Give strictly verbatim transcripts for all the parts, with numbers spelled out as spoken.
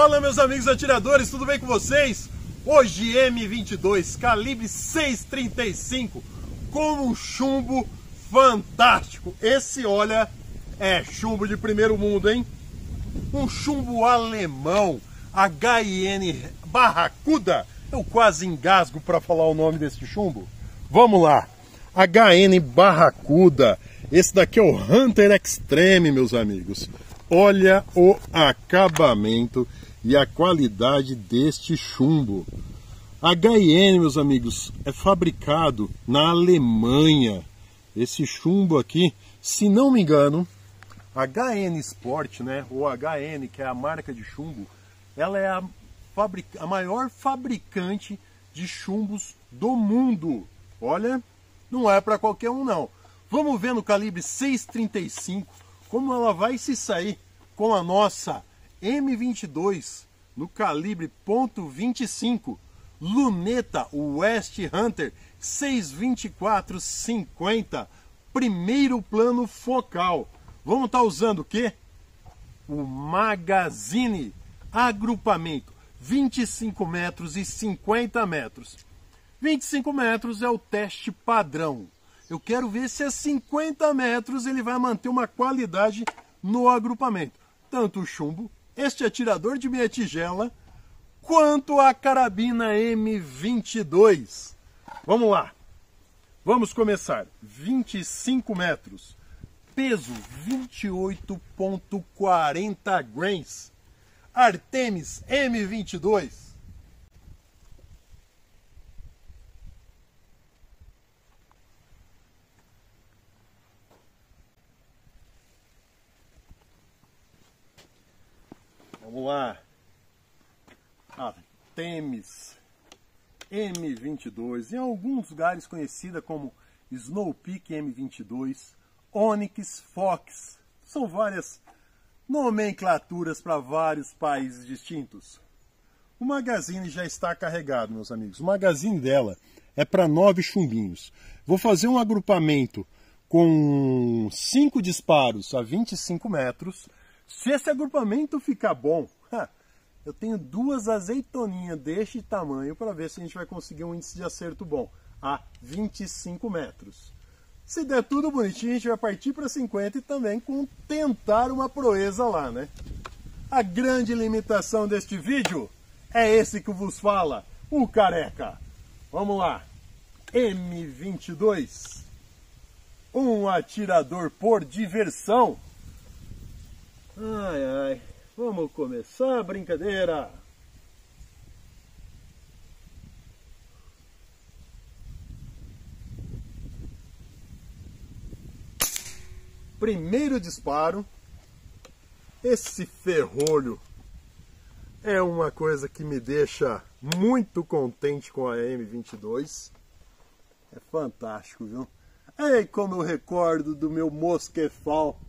Fala, meus amigos atiradores, tudo bem com vocês? Hoje M vinte e dois, calibre seis trinta e cinco, com um chumbo fantástico. Esse, olha, é chumbo de primeiro mundo, hein? Um chumbo alemão, H e N Baracuda. Eu quase engasgo para falar o nome desse chumbo. Vamos lá, H e N Baracuda. Esse daqui é o Hunter Extreme, meus amigos. Olha o acabamento e a qualidade deste chumbo. H e N, meus amigos, é fabricado na Alemanha. Esse chumbo aqui, se não me engano, H e N Sport, né? Ou H e N, que é a marca de chumbo, ela é a, fabrica... a maior fabricante de chumbos do mundo. Olha, não é para qualquer um, não. Vamos ver no calibre seis trinta e cinco como ela vai se sair com a nossa M vinte e dois no calibre ponto vinte e cinco, luneta West Hunter seis vinte e quatro cinquenta, primeiro plano focal. Vamos estar usando o que? O magazine, agrupamento vinte e cinco metros e cinquenta metros. vinte e cinco metros é o teste padrão. Eu quero ver se a cinquenta metros ele vai manter uma qualidade no agrupamento. Tanto o chumbo, este atirador de meia tigela, quanto a carabina M vinte e dois. Vamos lá. Vamos começar. vinte e cinco metros. Peso vinte e oito vírgula quarenta gramas. Artemis M vinte e dois. Vamos lá, Artemis M vinte e dois, em alguns lugares conhecida como Snow Peak M vinte e dois, Onix, Fox, são várias nomenclaturas para vários países distintos. O magazine já está carregado, meus amigos. O magazine dela é para nove chumbinhos. Vou fazer um agrupamento com cinco disparos a vinte e cinco metros. Se esse agrupamento ficar bom, eu tenho duas azeitoninhas deste tamanho para ver se a gente vai conseguir um índice de acerto bom a vinte e cinco metros. Se der tudo bonitinho, a gente vai partir para cinquenta e também tentar uma proeza lá, né? A grande limitação deste vídeo é esse que vos fala, o careca. Vamos lá, M vinte e dois, um atirador por diversão. Ai, ai, vamos começar a brincadeira. Primeiro disparo. Esse ferrolho é uma coisa que me deixa muito contente com a M vinte e dois. É fantástico, viu? Ei, como eu recordo do meu Mosquefal.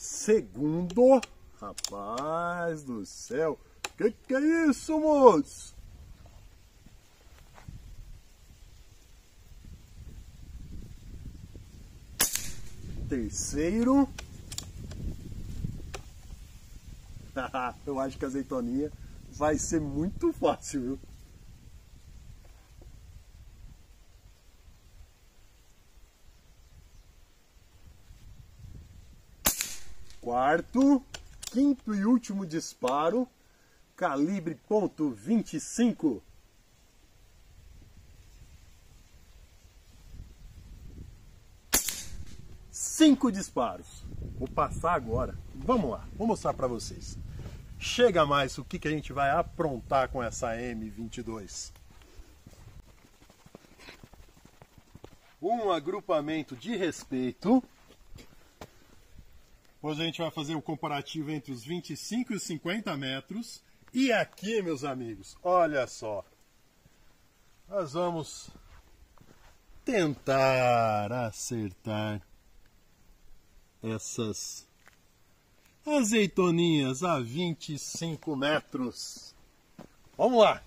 Segundo, rapaz do céu, que que é isso, moço? Terceiro, eu acho que a azeitoninha vai ser muito fácil, viu? Quarto, quinto e último disparo, calibre ponto vinte e cinco. Cinco disparos. Vou passar agora. Vamos lá, vou mostrar para vocês. Chega mais o que, que a gente vai aprontar com essa M vinte e dois. Um agrupamento de respeito. Hoje a gente vai fazer um comparativo entre os vinte e cinco e os cinquenta metros. E aqui, meus amigos, olha só. Nós vamos tentar acertar essas azeitoninhas a vinte e cinco metros. Vamos lá!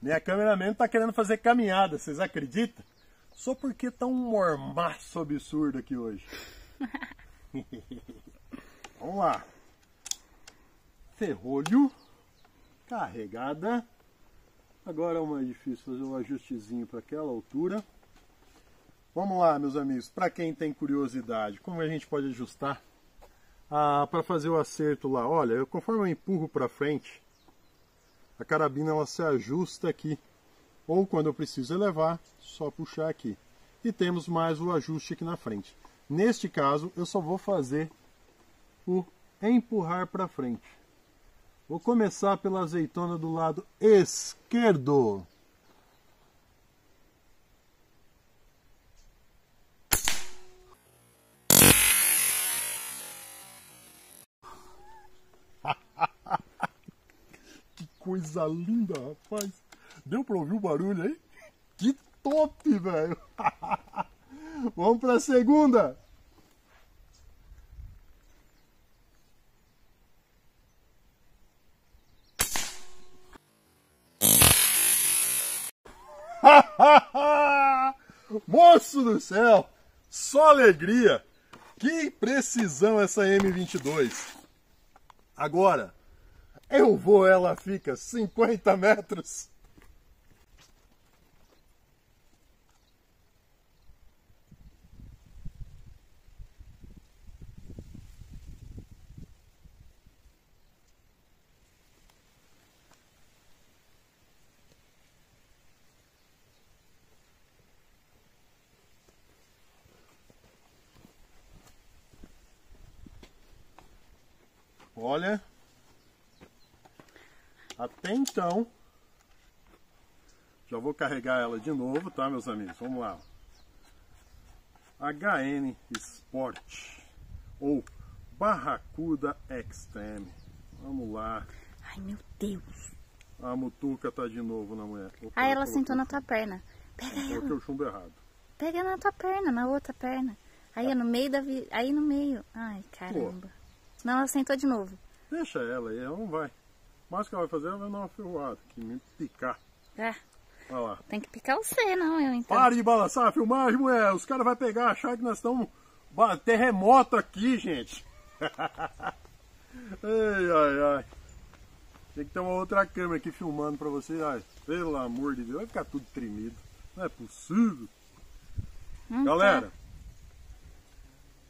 Minha cameraman tá querendo fazer caminhada, vocês acreditam? Só porque tá um mormaço absurdo aqui hoje. Vamos lá. Ferrolho. Carregada. Agora é mais difícil fazer um ajustezinho para aquela altura. Vamos lá, meus amigos. Para quem tem curiosidade, como a gente pode ajustar? Ah, para fazer o acerto lá, olha, eu, conforme eu empurro para frente, a carabina ela se ajusta aqui, ou quando eu preciso elevar, só puxar aqui. E temos mais o ajuste aqui na frente. Neste caso, eu só vou fazer o empurrar para frente. Vou começar pela azeitona do lado esquerdo. Coisa linda, rapaz. Deu pra ouvir o barulho aí? Que top, velho. Vamos pra segunda. Moço do céu, só alegria. Que precisão essa M vinte e dois. Agora eu vou, ela fica cinquenta metros. Olha. Até então, já vou carregar ela de novo, tá, meus amigos? Vamos lá. H e N Sport ou Baracuda Extreme. Vamos lá. Ai, meu Deus. A mutuca tá de novo na mulher. Ah, ela sentou na tua perna. Pega ela. Coloquei o chumbo errado. Pega na tua perna, na outra perna. Aí, ah. no meio da... Vi... Aí, no meio. Ai, caramba. Pô. Não, ela sentou de novo. Deixa ela aí, ela não vai. Mas o que ela vai fazer, ela vai dar uma ferroada, que me picar. É. Olha lá. Tem que picar você, não eu, então. Para de balançar a filmagem, mulher. Os caras vão pegar, achar que nós estamos... Terremoto aqui, gente. Ai, ai, ai. Tem que ter uma outra câmera aqui filmando pra você. Ai, pelo amor de Deus. Vai ficar tudo tremido. Não é possível. Não Galera, tá.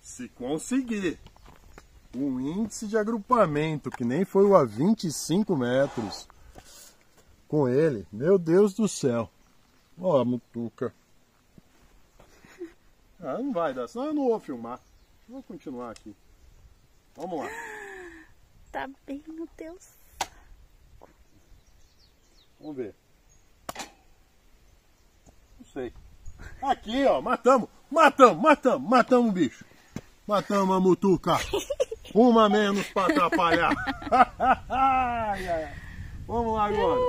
se conseguir... um índice de agrupamento, que nem foi o a vinte e cinco metros. Com ele, meu Deus do céu. Ó, a mutuca. Ah, não vai dar, senão eu não vou filmar. Vou continuar aqui. Vamos lá. Tá bem, meu Deus. Vamos ver. Não sei. Aqui, ó, matamos, matamos, matamos, matamos o bicho. Matamos a mutuca. Uma menos para atrapalhar. Vamos lá agora.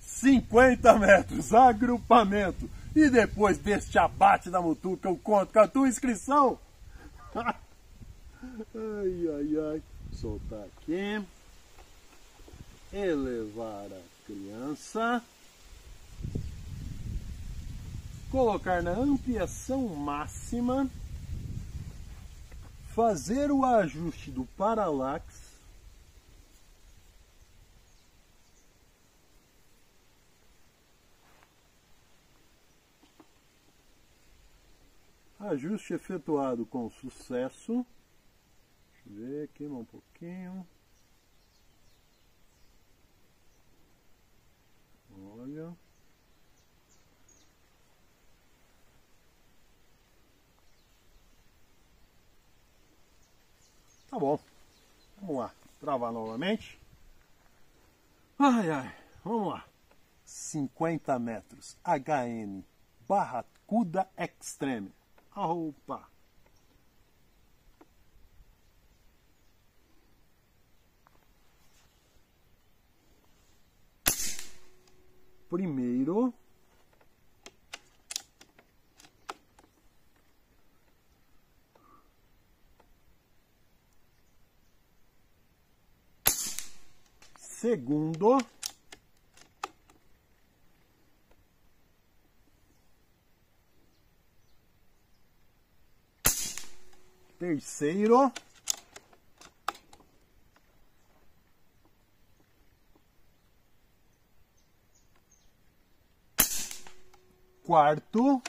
cinquenta metros, agrupamento. E depois deste abate da mutuca, eu conto com a tua inscrição. Ai, ai, ai. Soltar aqui. Elevar a criança. Colocar na ampliação máxima. Fazer o ajuste do paralaxe. Ajuste efetuado com sucesso. Deixa eu ver aqui um pouquinho. Olha. Tá bom, vamos lá, travar novamente. Ai, ai, vamos lá. cinquenta metros, H e N, Baracuda Extreme. A roupa. Primeiro. Segundo, terceiro. Quarto,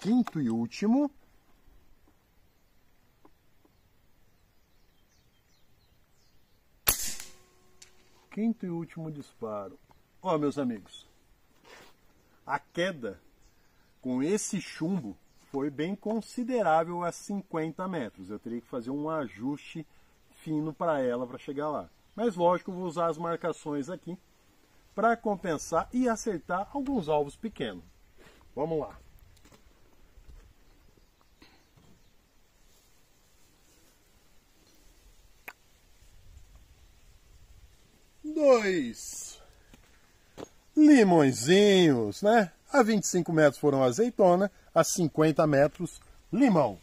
quinto e último. Quinto e último disparo. Ó, meus amigos, a queda com esse chumbo foi bem considerável a cinquenta metros. Eu teria que fazer um ajuste fino para ela para chegar lá. Mas lógico, eu vou usar as marcações aqui para compensar e acertar alguns alvos pequenos. Vamos lá. Dois limõezinhos, né? A vinte e cinco metros foram azeitona, a cinquenta metros limão.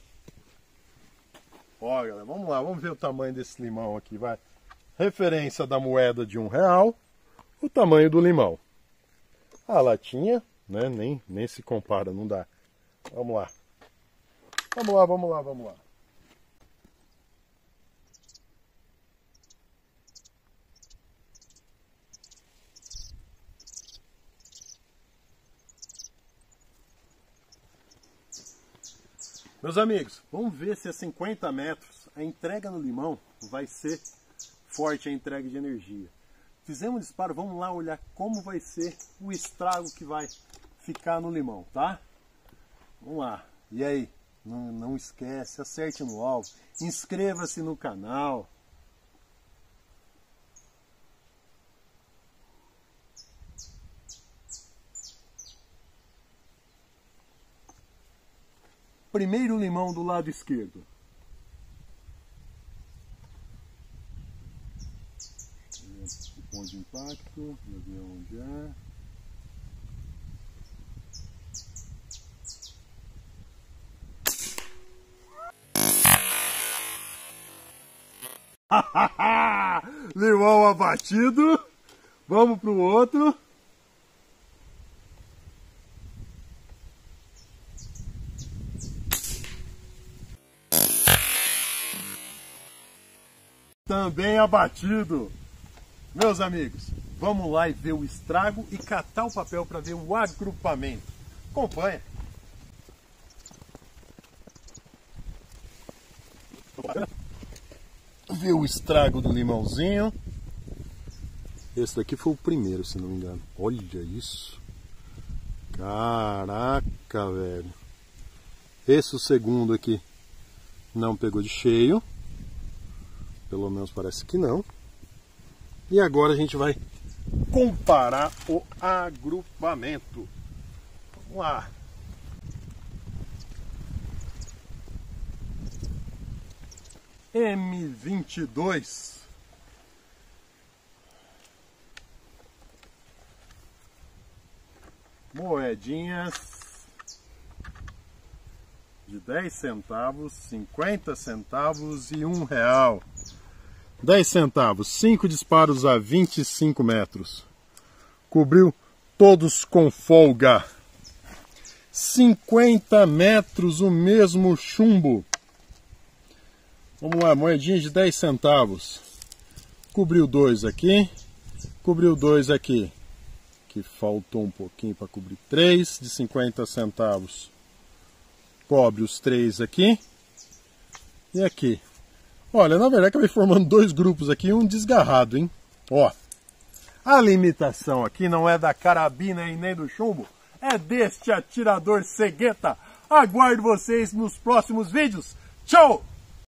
Ó, galera, vamos lá, vamos ver o tamanho desse limão aqui, vai. Referência da moeda de um real, o tamanho do limão. A latinha, né? Nem, nem se compara, não dá. Vamos lá. Vamos lá, vamos lá, vamos lá. Meus amigos, vamos ver se a cinquenta metros a entrega no limão vai ser forte, a entrega de energia. Fizemos um disparo, vamos lá olhar como vai ser o estrago que vai ficar no limão, tá? Vamos lá. E aí, não, não esquece, acerte no alvo, inscreva-se no canal. Primeiro limão do lado esquerdo. O ponto de impacto, já vi onde é. Limão abatido. Vamos pro outro. Também abatido. Meus amigos, vamos lá e ver o estrago e catar o papel para ver o agrupamento. Acompanha. Ver o estrago do limãozinho. Esse daqui foi o primeiro, se não me engano. Olha isso. Caraca, velho. Esse o segundo aqui não pegou de cheio. Pelo menos parece que não. E agora a gente vai comparar o agrupamento. Vamos lá. M vinte e dois. Moedinhas de dez centavos, cinquenta centavos e um real. dez centavos, cinco disparos a vinte e cinco metros. Cobriu todos com folga. cinquenta metros, o mesmo chumbo. Vamos lá, moedinha de dez centavos. Cobriu dois aqui. Cobriu dois aqui. Que faltou um pouquinho para cobrir três de cinquenta centavos. Cobre os três aqui. E aqui. Olha, na verdade acabei formando dois grupos aqui, um desgarrado, hein? Ó, a limitação aqui não é da carabina e nem do chumbo, é deste atirador cegueta. Aguardo vocês nos próximos vídeos. Tchau!